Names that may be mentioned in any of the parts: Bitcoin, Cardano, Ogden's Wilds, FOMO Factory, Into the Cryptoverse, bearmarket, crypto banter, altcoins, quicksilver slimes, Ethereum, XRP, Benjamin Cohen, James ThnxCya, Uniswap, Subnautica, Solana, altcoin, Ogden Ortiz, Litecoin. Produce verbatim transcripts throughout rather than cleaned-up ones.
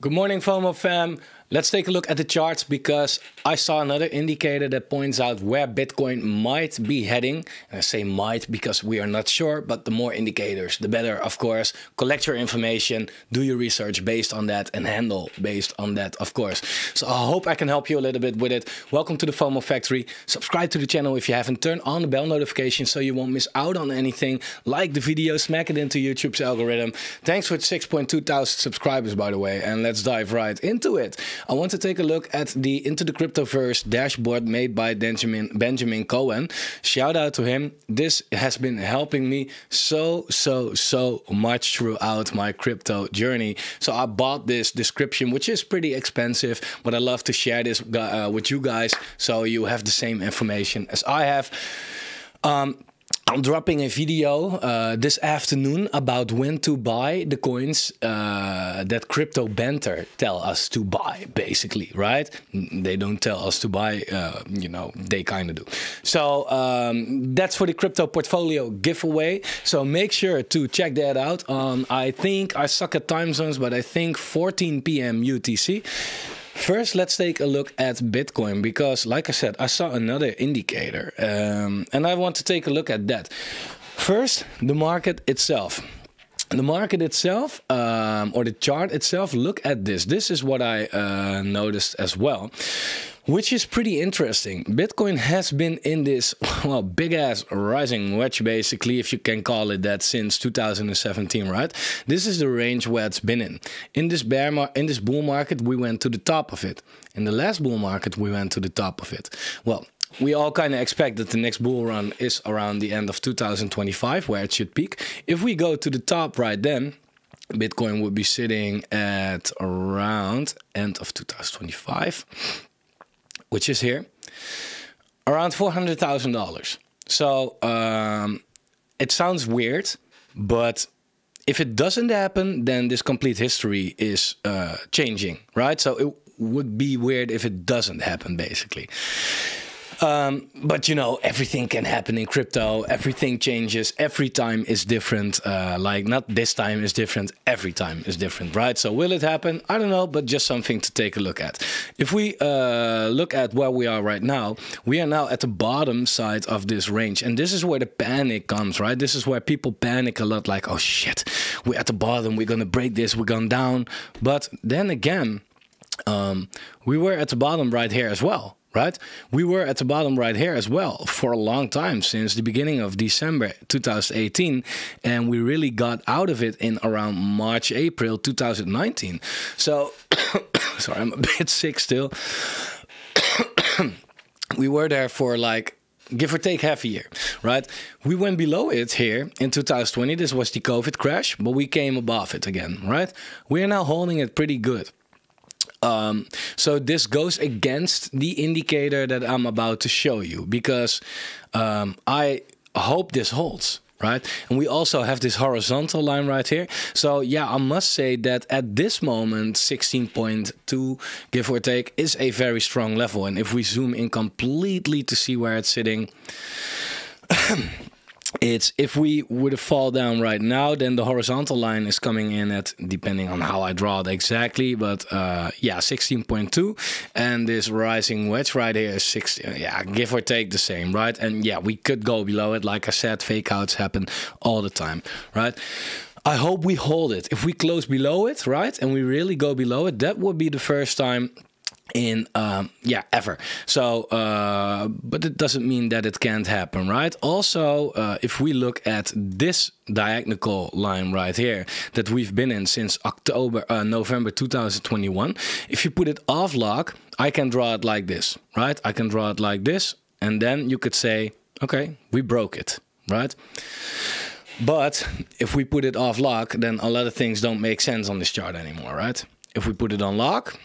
Good morning, FOMO fam. Let's take a look at the charts because I saw another indicator that points out where Bitcoin might be heading. And I say might because we are not sure, but the more indicators, the better, of course. Collect your information, do your research based on that, and handle based on that, of course. So I hope I can help you a little bit with it. Welcome to the FOMO Factory. Subscribe to the channel if you haven't. Turn on the bell notification so you won't miss out on anything. Like the video, smack it into YouTube's algorithm. Thanks for six point two thousand subscribers, by the way, and let's Let's dive right into it. I want to take a look at the Into the Cryptoverse dashboard made by Benjamin, Benjamin Cohen. Shout out to him. This has been helping me so, so, so much throughout my crypto journey. So I bought this description, which is pretty expensive, but I love to share this uh, with you guys so you have the same information as I have. Um, I'm dropping a video uh, this afternoon about when to buy the coins uh, that crypto banter tell us to buy, basically, right? They don't tell us to buy, uh, you know, they kind of do. So um, that's for the crypto portfolio giveaway. So make sure to check that out. Um, I think I suck at time zones, but I think fourteen P M U T C. First, let's take a look at Bitcoin, because like I said, I saw another indicator um, and I want to take a look at that. First, the market itself. The market itself, um, or the chart itself, look at this. This is what I uh, noticed as well, which is pretty interesting. Bitcoin has been in this, well, big-ass rising wedge, basically, if you can call it that, since two thousand seventeen, right? This is the range where it's been in. In this bear mar- in this bull market, we went to the top of it. In the last bull market, we went to the top of it. Well, we all kind of expect that the next bull run is around the end of two thousand twenty-five, where it should peak. If we go to the top right then, Bitcoin would be sitting at around end of two thousand twenty-five, which is here, around four hundred thousand dollars. So um, it sounds weird, but if it doesn't happen, then this complete history is uh, changing, right? So it would be weird if it doesn't happen, basically. Um, but you know, everything can happen in crypto, everything changes, every time is different, uh, like not this time is different, every time is different, right? So will it happen? I don't know, but just something to take a look at. If we uh, look at where we are right now, we are now at the bottom side of this range, and this is where the panic comes, right? This is where people panic a lot, like, oh shit, we're at the bottom, we're gonna break this, we're going down. But then again, um, we were at the bottom right here as well. Right? We were at the bottom right here as well for a long time, since the beginning of December two thousand eighteen, and we really got out of it in around March, April two thousand nineteen. So, sorry, I'm a bit sick still. We were there for like, give or take half a year, right? We went below it here in two thousand twenty. This was the COVID crash, but we came above it again, right? We are now holding it pretty good. Um, so this goes against the indicator that I'm about to show you, because um, I hope this holds, right? And we also have this horizontal line right here. So yeah, I must say that at this moment, sixteen point two, give or take, is a very strong level. And if we zoom in completely to see where it's sitting, it's, if we were to fall down right now, then the horizontal line is coming in at, depending on how I draw it exactly, but uh, yeah, sixteen point two, and this rising wedge right here is sixteen, yeah, give or take the same, right? And yeah, we could go below it. Like I said, fake outs happen all the time, right? I hope we hold it. If we close below it, right, and we really go below it, that would be the first time in um yeah ever. So uh but it doesn't mean that it can't happen, right? Also, uh if we look at this diagonal line right here that we've been in since October uh, November two thousand twenty-one, if you put it off lock, I can draw it like this, right? I can draw it like this, and then you could say, okay, we broke it, right? But if we put it off lock, then a lot of things don't make sense on this chart anymore, right? If we put it on lock,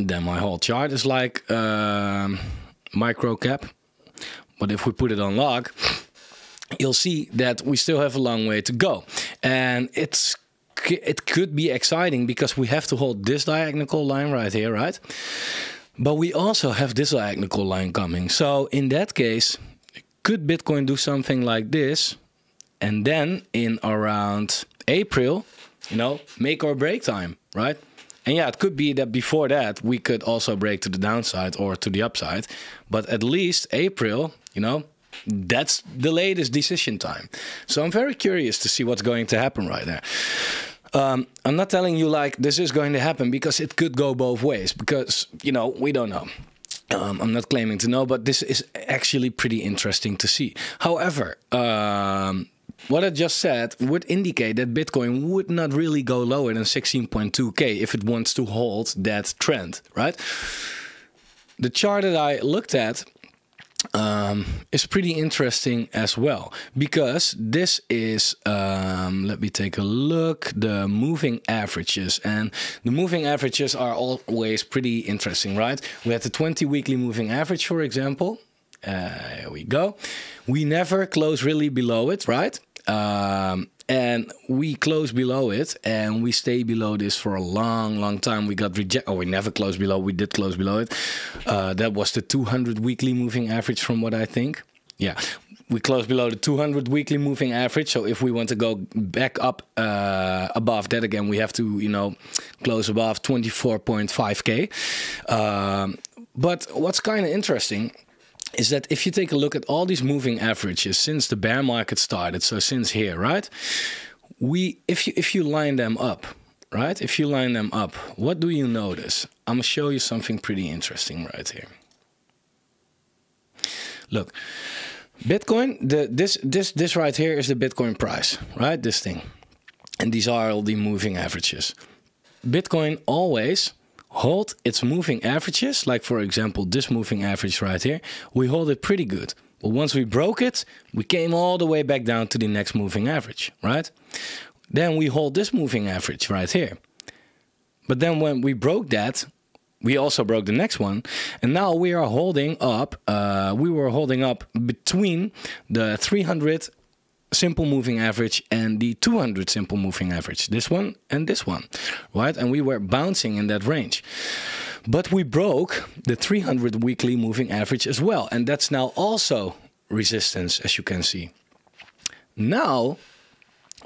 then my whole chart is like uh, micro cap. But if we put it on lock, you'll see that we still have a long way to go. And it's it could be exciting because we have to hold this diagonal line right here, right? But we also have this diagonal line coming. So in that case, could Bitcoin do something like this? And then in around April, you know, make or break time, right? And yeah, it could be that before that, we could also break to the downside or to the upside. But at least April, you know, that's the latest decision time. So I'm very curious to see what's going to happen right there. Um, I'm not telling you like this is going to happen, because it could go both ways, because, you know, we don't know. Um, I'm not claiming to know, but this is actually pretty interesting to see. However, um, what I just said would indicate that Bitcoin would not really go lower than sixteen point two K if it wants to hold that trend, right? The chart that I looked at um, is pretty interesting as well, because this is, um, let me take a look, the moving averages. And the moving averages are always pretty interesting, right? We had the twenty weekly moving average, for example. Uh, here we go. We never close really below it, right? Um, and we close below it, and we stay below this for a long, long time. We got rejected. Oh, we never closed below. We did close below it. Uh, that was the two hundred weekly moving average, from what I think. Yeah, we closed below the two hundred weekly moving average. So if we want to go back up uh, above that again, we have to, you know, close above twenty-four point five K. Um, but what's kind of interesting is that if you take a look at all these moving averages since the bear market started, so since here, right? We, if you if you line them up, right? If you line them up, what do you notice? I'm gonna show you something pretty interesting right here. Look, Bitcoin, the this this this right here is the Bitcoin price, right? This thing, and these are all the moving averages. Bitcoin always hold its moving averages, like for example this moving average right here, we hold it pretty good. But once we broke it, we came all the way back down to the next moving average, right? Then we hold this moving average right here. But then when we broke that, we also broke the next one. And now we are holding up, uh, we were holding up between the three hundred simple moving average and the two hundred simple moving average, this one and this one, right? And we were bouncing in that range, but we broke the three hundred weekly moving average as well, and that's now also resistance, as you can see. Now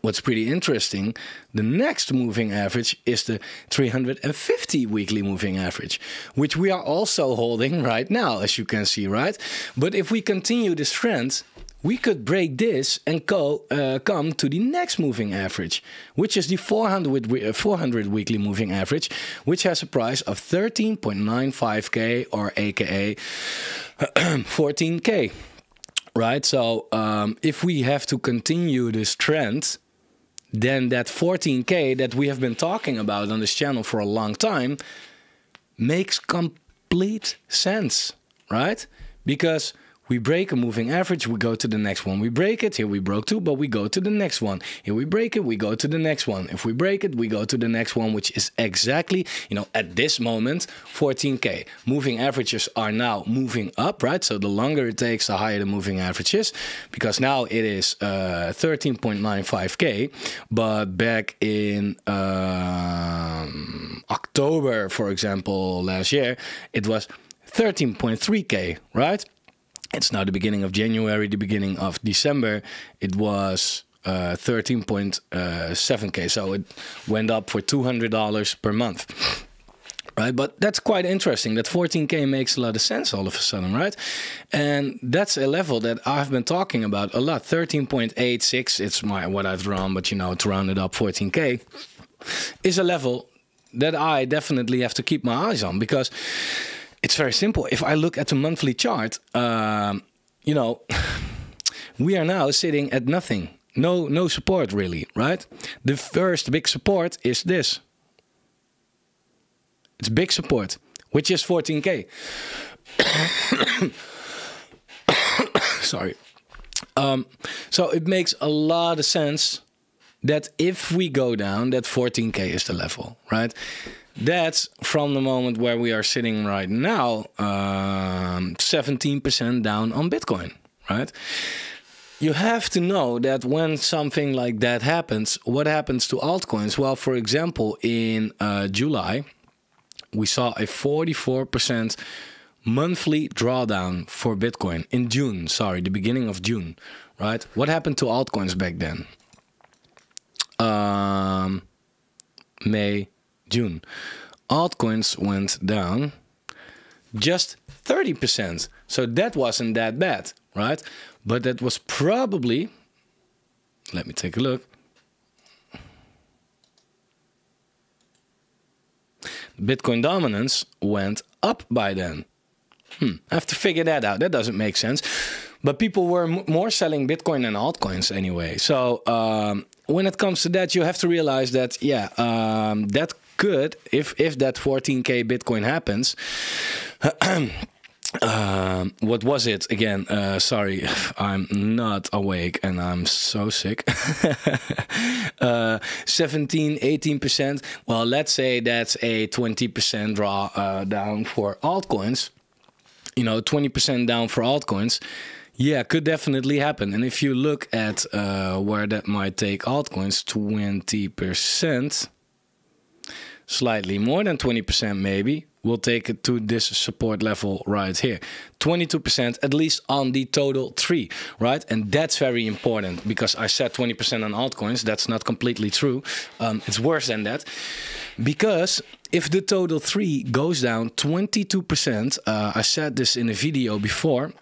what's pretty interesting, the next moving average is the three hundred fifty weekly moving average, which we are also holding right now, as you can see, right? But if we continue this trend, we could break this and go, uh, come to the next moving average, which is the four hundred weekly moving average, which has a price of thirteen point nine five K, or aka fourteen K, right? So um, if we have to continue this trend, then that fourteen K that we have been talking about on this channel for a long time makes complete sense, right? Because we break a moving average, we go to the next one. We break it, here we broke two, but we go to the next one. Here we break it, we go to the next one. If we break it, we go to the next one, which is exactly, you know, at this moment, fourteen K. Moving averages are now moving up, right? So the longer it takes, the higher the moving averages, because now it is uh, thirteen point nine five K. But back in um, October, for example, last year, it was thirteen point three K, right? It's now the beginning of January, the beginning of December. It was uh, thirteen point seven K. So it went up for two hundred dollars per month, right? But that's quite interesting. That fourteen K makes a lot of sense all of a sudden, right? And that's a level that I've been talking about a lot. thirteen point eight six, it's my what I've drawn, but you know, to round it up, fourteen K is a level that I definitely have to keep my eyes on, because it's very simple. If I look at the monthly chart, um, you know, we are now sitting at nothing. No, no support really, right? The first big support is this. It's big support, which is fourteen K. Sorry. Um, so it makes a lot of sense that if we go down, that fourteen K is the level, right? That's from the moment where we are sitting right now, um, seventeen percent down on Bitcoin, right? You have to know that when something like that happens, what happens to altcoins? Well, for example, in uh, July, we saw a forty-four percent monthly drawdown for Bitcoin in June, sorry, the beginning of June, right? What happened to altcoins back then? Um, May, June. Altcoins went down just thirty percent. So that wasn't that bad, right? But that was probably, let me take a look. Bitcoin dominance went up by then. Hmm, I have to figure that out. That doesn't make sense. But people were m more selling Bitcoin than altcoins anyway. So um, when it comes to that, you have to realize that, yeah, um, that could, if, if that fourteen K Bitcoin happens, um, what was it again? Uh, sorry, I'm not awake and I'm so sick. uh, seventeen, eighteen percent. Well, let's say that's a twenty percent draw uh, down for altcoins. You know, twenty percent down for altcoins, yeah, could definitely happen. And if you look at uh, where that might take altcoins, twenty percent, slightly more than twenty percent maybe, will take it to this support level right here. twenty-two percent at least on the total tree, right? And that's very important because I said twenty percent on altcoins. That's not completely true. Um, it's worse than that because if the total tree goes down twenty-two percent, uh, I said this in a video before,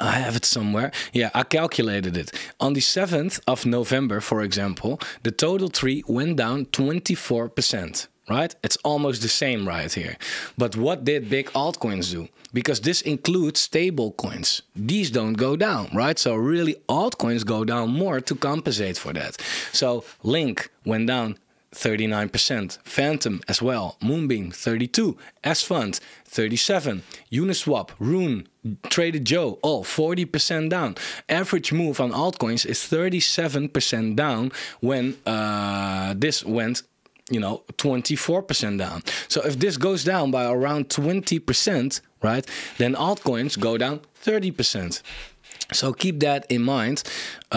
I have it somewhere. Yeah, I calculated it. On the seventh of November, for example, the total tree went down twenty-four percent. Right? It's almost the same right here. But what did big altcoins do? Because this includes stable coins. These don't go down, right? So really altcoins go down more to compensate for that. So Link went down thirty-nine percent. Phantom as well. Moonbeam, thirty-two. S-Fund, thirty-seven. Uniswap, Rune, Trader Joe, all forty percent down. Average move on altcoins is thirty-seven percent down when uh, this went, you know, twenty-four percent down. So if this goes down by around twenty percent, right, then altcoins go down thirty percent. So keep that in mind.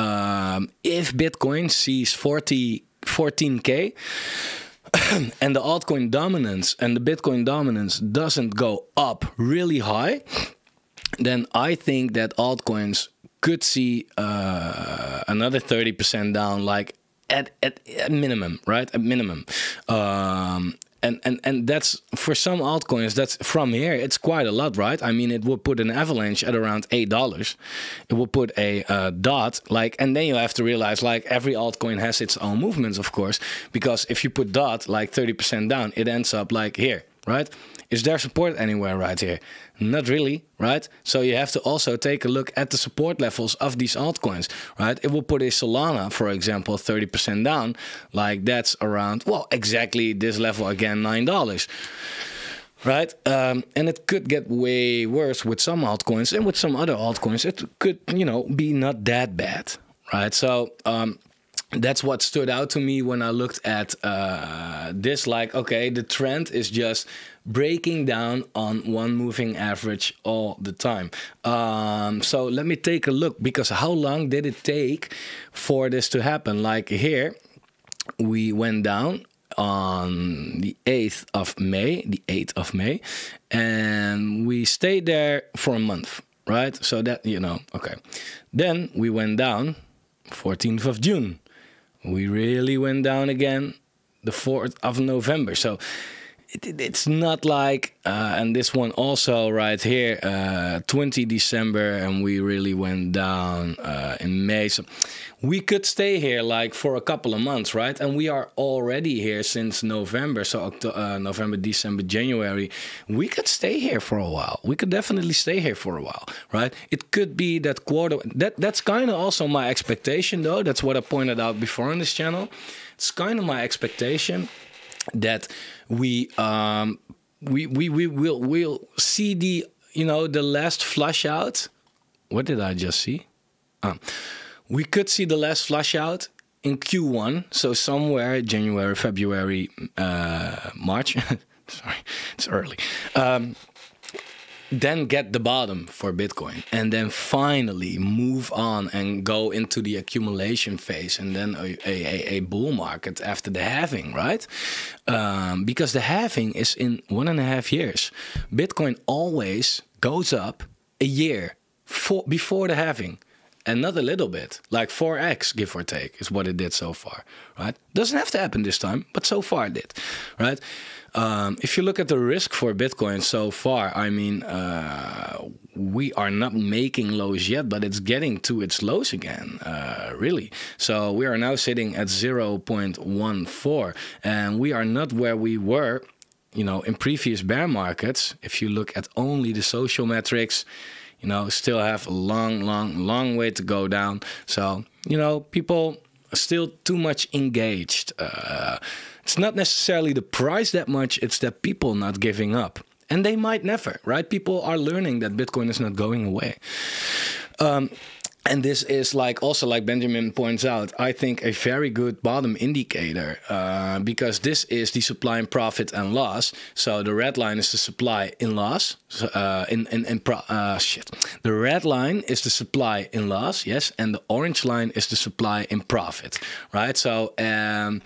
Um, if Bitcoin sees fourteen K and the altcoin dominance and the Bitcoin dominance doesn't go up really high, then I think that altcoins could see uh, another thirty percent down, like At, at, at minimum, right? At minimum. Um, and, and, and that's, for some altcoins, that's from here, it's quite a lot, right? I mean, it will put an Avalanche at around eight dollars. It will put a uh, dot, like, and then you have to realize, like, every altcoin has its own movements, of course, because if you put dot, like, thirty percent down, it ends up, like, here, right? Is there support anywhere right here? Not really, right? So you have to also take a look at the support levels of these altcoins, right? It will put a Solana, for example, thirty percent down. Like that's around, well, exactly this level again, nine dollars, right? Um, and it could get way worse with some altcoins, and with some other altcoins, it could, you know, be not that bad, right? So, um, that's what stood out to me when I looked at uh, this, like, okay, the trend is just breaking down on one moving average all the time. Um, so let me take a look, because how long did it take for this to happen? Like here, we went down on the eighth of May, the eighth of May, and we stayed there for a month, right? So that, you know, okay. Then we went down fourteenth of June. We really went down again the fourth of November. So it, it, it's not like, uh, and this one also right here, uh, twentieth of December, and we really went down uh, in May. So we could stay here like for a couple of months, right? And we are already here since November. So October, uh, November, December, January, we could stay here for a while. We could definitely stay here for a while, right? It could be that quarter. That, that's kind of also my expectation though. That's what I pointed out before on this channel. It's kind of my expectation that we, um, we, we, we will, we'll see the, you know, the last flush out. What did I just see? Um, We could see the last flush out in Q one, so somewhere January, February, uh, March. Sorry, it's early. Um, then get the bottom for Bitcoin, and then finally move on and go into the accumulation phase, and then a, a, a bull market after the halving, right? Um, because the halving is in one and a half years. Bitcoin always goes up a year for, before the halving. another little bit, like four X, give or take, is what it did so far, right? Doesn't have to happen this time, but so far it did, right? Um, if you look at the risk for Bitcoin so far, I mean, uh, we are not making lows yet, but it's getting to its lows again, uh, really. So we are now sitting at zero point one four, and we are not where we were, you know, in previous bear markets. If you look at only the social metrics, you know, still have a long, long, long way to go down. So, you know, people are still too much engaged. Uh, it's not necessarily the price that much, it's that people not giving up. And they might never, right? People are learning that Bitcoin is not going away. Um, And this is like also like Benjamin points out, I think a very good bottom indicator, uh, because this is the supply and profit and loss. So the red line is the supply in loss, uh, in in, in pro uh, shit. The red line is the supply in loss, yes, and the orange line is the supply in profit, right? So. Um,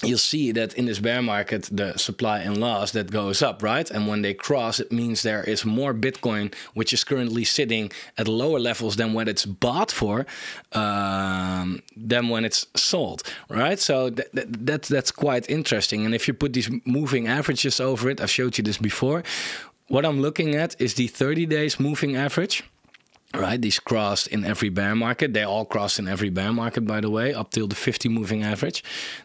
You'll see that in this bear market, the supply and loss that goes up, right? And when they cross, it means there is more Bitcoin, which is currently sitting at lower levels than what it's bought for, um, than when it's sold, right? So that, that, that, that's quite interesting. And if you put these moving averages over it, I've showed you this before. What I'm looking at is the thirty days moving average. Right, these crossed in every bear market. They all crossed in every bear market, by the way, up till the fifty moving average.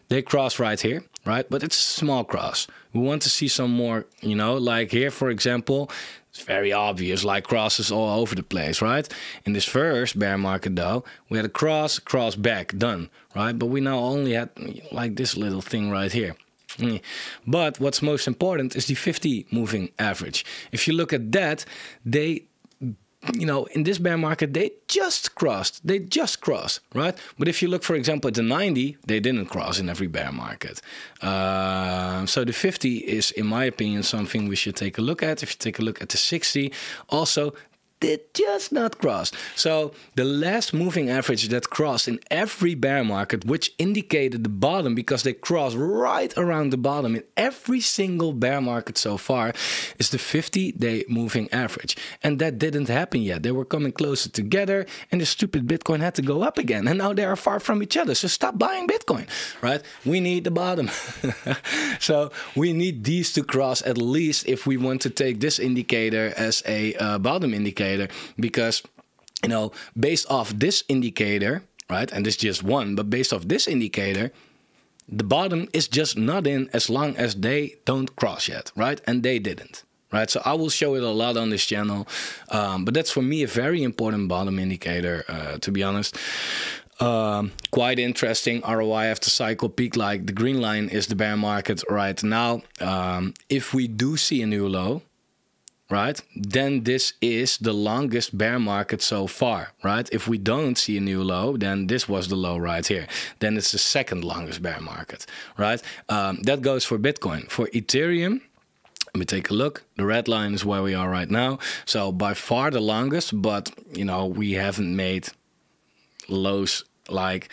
They cross right here, right? But it's a small cross. We want to see some more, you know, like here, for example, it's very obvious, like crosses all over the place, right? In this first bear market, though, we had a cross, cross back, done, right? But we now only had like this little thing right here. But what's most important is the fifty moving average. If you look at that, they... You know, in this bear market, they just crossed. They just crossed, right? But if you look, for example, at the ninety, they didn't cross in every bear market. Uh, so the fifty is, in my opinion, something we should take a look at. If you take a look at the sixty, also, they just not crossed. So the last moving average that crossed in every bear market, which indicated the bottom, because they crossed right around the bottom in every single bear market so far, is the fifty day moving average. And that didn't happen yet. They were coming closer together, and the stupid Bitcoin had to go up again. And now they are far from each other. So stop buying Bitcoin, right? We need the bottom. So we need these to cross at least if we want to take this indicator as a uh, bottom indicator. Because, you know, based off this indicator, right, and this is just one, but based off this indicator, the bottom is just not in as long as they don't cross yet, right? And they didn't, right? So I will show it a lot on this channel, um, but that's for me a very important bottom indicator, uh, to be honest. Um, quite interesting R O I after cycle peak, like the green line is the bear market right now. Um, if we do see a new low, right, then this is the longest bear market so far, right? If we don't see a new low, then this was the low right here. Then it's the second longest bear market, right? Um, that goes for Bitcoin. For Ethereum, let me take a look. The red line is where we are right now. So by far the longest, but, you know, we haven't made lows like...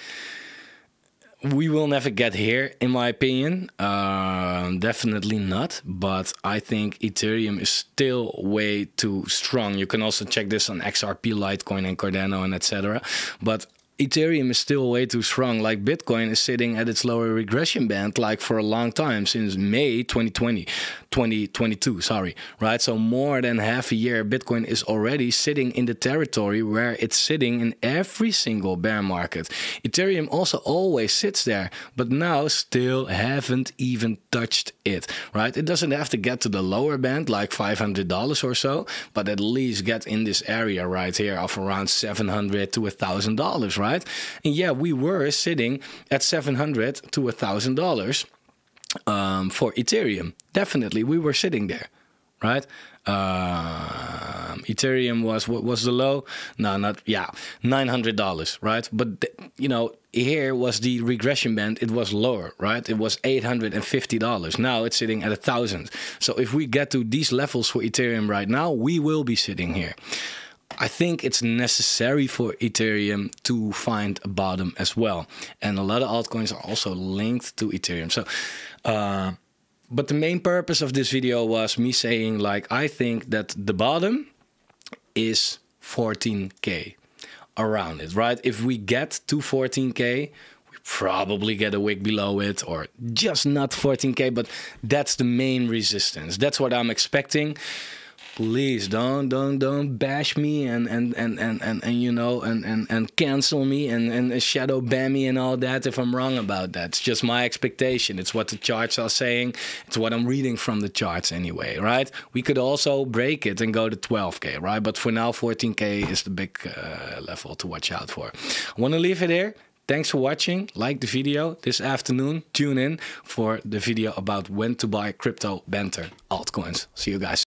We will never get here, in my opinion. Uh, definitely not. But I think Ethereum is still way too strong. You can also check this on X R P, Litecoin, and Cardano, and et cetera. But Ethereum is still way too strong. Like Bitcoin is sitting at its lower regression band, like for a long time, since May twenty twenty, twenty twenty-two. Sorry, right? So more than half a year, Bitcoin is already sitting in the territory where it's sitting in every single bear market. Ethereum also always sits there, but now still haven't even touched it, right? It doesn't have to get to the lower band, like five hundred dollars or so, but at least get in this area right here of around seven hundred to a thousand dollars, right? And yeah, we were sitting at seven hundred to a thousand dollars. Um, for Ethereum, definitely we were sitting there, right? Um, Ethereum was what was the low? No, not yeah, nine hundred dollars, right? But you know, here was the regression band. It was lower, right? It was eight hundred and fifty dollars. Now it's sitting at a thousand. So if we get to these levels for Ethereum right now, we will be sitting here. I think it's necessary for Ethereum to find a bottom as well. And a lot of altcoins are also linked to Ethereum. So, uh, but the main purpose of this video was me saying, like, I think that the bottom is fourteen K. around it, right? If we get to fourteen K, we probably get a wick below it, or just not fourteen K, but that's the main resistance. That's what I'm expecting. Please don't don't don't bash me and and and and and, and you know and and and cancel me and and shadow ban me and all that if I'm wrong about that. It's just my expectation. It's what the charts are saying. It's what I'm reading from the charts anyway, right? We could also break it and go to twelve K, right? But for now, fourteen K is the big uh, level to watch out for. I want to leave it here. Thanks for watching. Like the video this afternoon. Tune in for the video about when to buy crypto banter altcoins. See you guys.